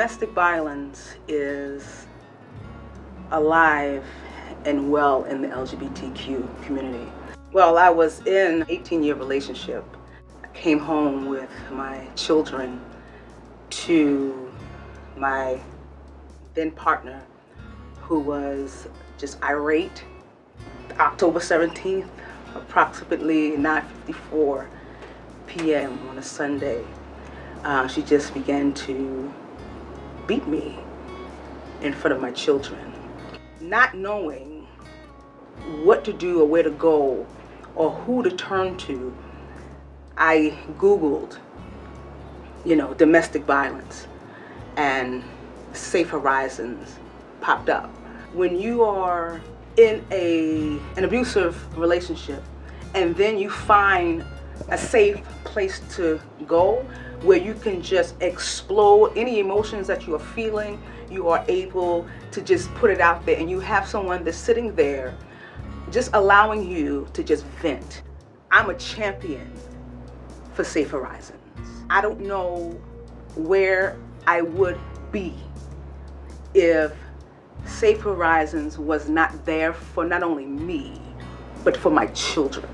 domestic violence is alive and well in the LGBTQ community. Well, I was in an 18-year relationship. I came home with my children to my then partner, who was just irate. October 17th, approximately 9:54 p.m. on a Sunday, she just began to beat me in front of my children. Not knowing what to do or where to go or who to turn to, I Googled, you know, domestic violence, and Safe Horizons popped up. When you are in an abusive relationship and then you find a safe place to go where you can just explode any emotions that you are feeling, you are able to just put it out there, and you have someone that's sitting there just allowing you to just vent. I'm a champion for Safe Horizons. I don't know where I would be if Safe Horizons was not there for not only me, but for my children.